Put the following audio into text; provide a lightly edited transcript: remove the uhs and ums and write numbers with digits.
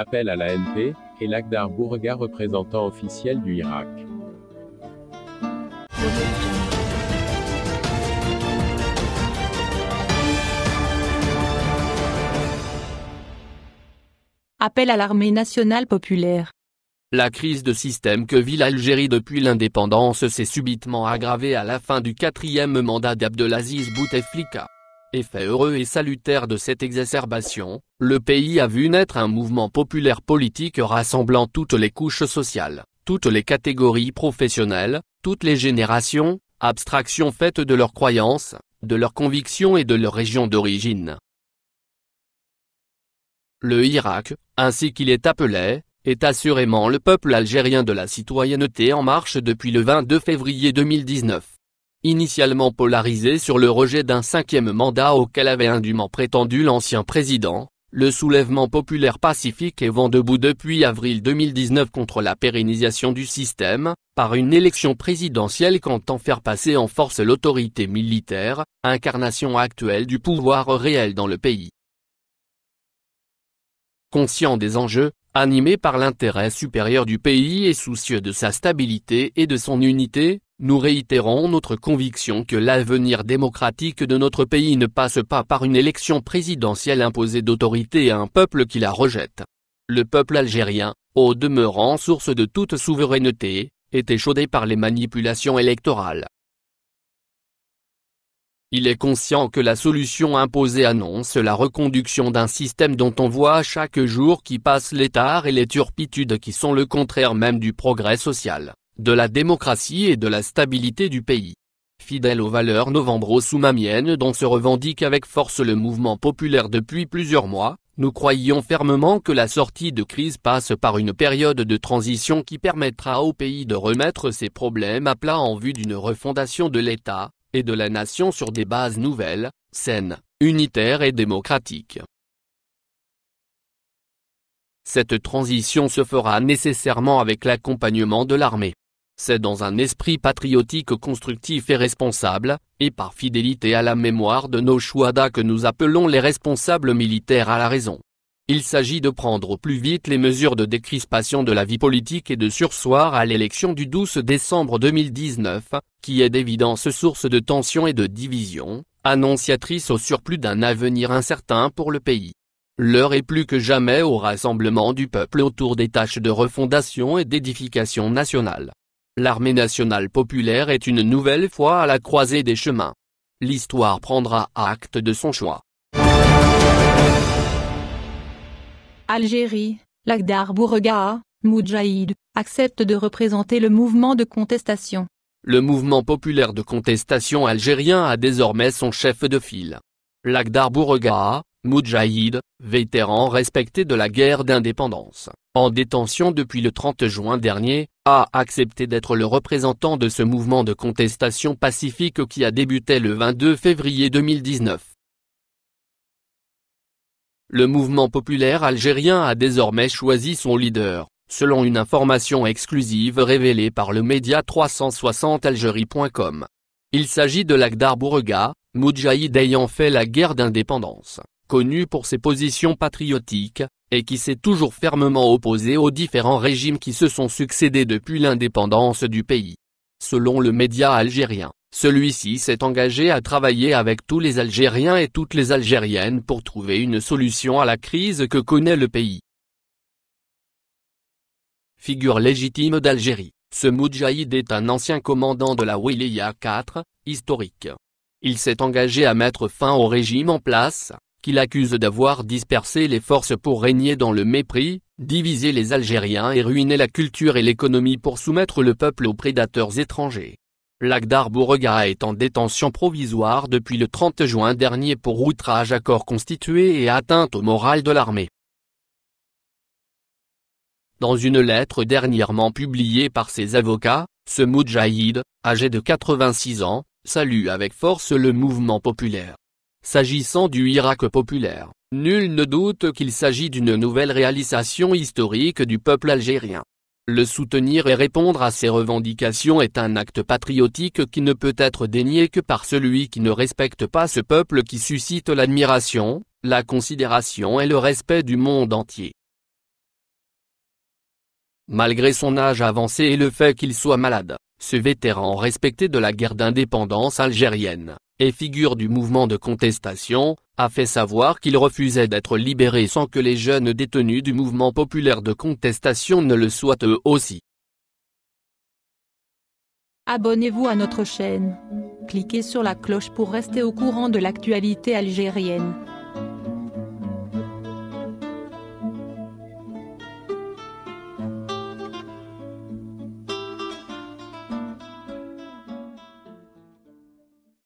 Appel à l'ANP, et Lakhdar Bouregâa représentant officiel du Hirak. Appel à l'armée nationale populaire. La crise de système que vit l'Algérie depuis l'indépendance s'est subitement aggravée à la fin du quatrième mandat d'Abdelaziz Bouteflika. Effet heureux et salutaire de cette exacerbation, le pays a vu naître un mouvement populaire politique rassemblant toutes les couches sociales, toutes les catégories professionnelles, toutes les générations, abstraction faite de leurs croyances, de leurs convictions et de leur région d'origine. Le Hirak, ainsi qu'il est appelé, est assurément le peuple algérien de la citoyenneté en marche depuis le 22 février 2019. Initialement polarisé sur le rejet d'un cinquième mandat auquel avait indûment prétendu l'ancien président, le soulèvement populaire pacifique est vent debout depuis avril 2019 contre la pérennisation du système, par une élection présidentielle comptant faire passer en force l'autorité militaire, incarnation actuelle du pouvoir réel dans le pays. Conscient des enjeux, animé par l'intérêt supérieur du pays et soucieux de sa stabilité et de son unité, nous réitérons notre conviction que l'avenir démocratique de notre pays ne passe pas par une élection présidentielle imposée d'autorité à un peuple qui la rejette. Le peuple algérien, au demeurant source de toute souveraineté, est échaudé par les manipulations électorales. Il est conscient que la solution imposée annonce la reconduction d'un système dont on voit chaque jour qui passe les tares et les turpitudes qui sont le contraire même du progrès social, de la démocratie et de la stabilité du pays. Fidèle aux valeurs novembro-soumamiennes dont se revendique avec force le mouvement populaire depuis plusieurs mois, nous croyons fermement que la sortie de crise passe par une période de transition qui permettra au pays de remettre ses problèmes à plat en vue d'une refondation de l'État et de la nation sur des bases nouvelles, saines, unitaires et démocratiques. Cette transition se fera nécessairement avec l'accompagnement de l'armée. C'est dans un esprit patriotique constructif et responsable, et par fidélité à la mémoire de nos chouadas que nous appelons les responsables militaires à la raison. Il s'agit de prendre au plus vite les mesures de décrispation de la vie politique et de surseoir à l'élection du 12 décembre 2019, qui est d'évidence source de tensions et de divisions, annonciatrice au surplus d'un avenir incertain pour le pays. L'heure est plus que jamais au rassemblement du peuple autour des tâches de refondation et d'édification nationale. L'armée nationale populaire est une nouvelle fois à la croisée des chemins. L'histoire prendra acte de son choix. Algérie, Lakhdar Bouregâa, Moudjahid, accepte de représenter le mouvement de contestation. Le mouvement populaire de contestation algérien a désormais son chef de file. Lakhdar Bouregâa, Moudjahid, vétéran respecté de la guerre d'indépendance, en détention depuis le 30 juin dernier, a accepté d'être le représentant de ce mouvement de contestation pacifique qui a débuté le 22 février 2019. Le mouvement populaire algérien a désormais choisi son leader, selon une information exclusive révélée par le média 360algérie.com. Il s'agit de Lakhdar Bouregâa, Moudjahid ayant fait la guerre d'indépendance, connu pour ses positions patriotiques, et qui s'est toujours fermement opposé aux différents régimes qui se sont succédés depuis l'indépendance du pays. Selon le média algérien, celui-ci s'est engagé à travailler avec tous les Algériens et toutes les Algériennes pour trouver une solution à la crise que connaît le pays. Figure légitime d'Algérie, ce Moudjahid est un ancien commandant de la Wilaya 4, historique. Il s'est engagé à mettre fin au régime en place, qu'il accuse d'avoir dispersé les forces pour régner dans le mépris, diviser les Algériens et ruiner la culture et l'économie pour soumettre le peuple aux prédateurs étrangers. Lakhdar Bouregâa est en détention provisoire depuis le 30 juin dernier pour outrage à corps constitué et atteinte au moral de l'armée. Dans une lettre dernièrement publiée par ses avocats, ce Moudjahid, âgé de 86 ans, salue avec force le mouvement populaire. S'agissant du Hirak populaire, nul ne doute qu'il s'agit d'une nouvelle réalisation historique du peuple algérien. Le soutenir et répondre à ses revendications est un acte patriotique qui ne peut être dénié que par celui qui ne respecte pas ce peuple qui suscite l'admiration, la considération et le respect du monde entier. Malgré son âge avancé et le fait qu'il soit malade, ce vétéran respecté de la guerre d'indépendance algérienne, et figure du mouvement de contestation, a fait savoir qu'il refusait d'être libéré sans que les jeunes détenus du mouvement populaire de contestation ne le soient eux aussi. Abonnez-vous à notre chaîne. Cliquez sur la cloche pour rester au courant de l'actualité algérienne.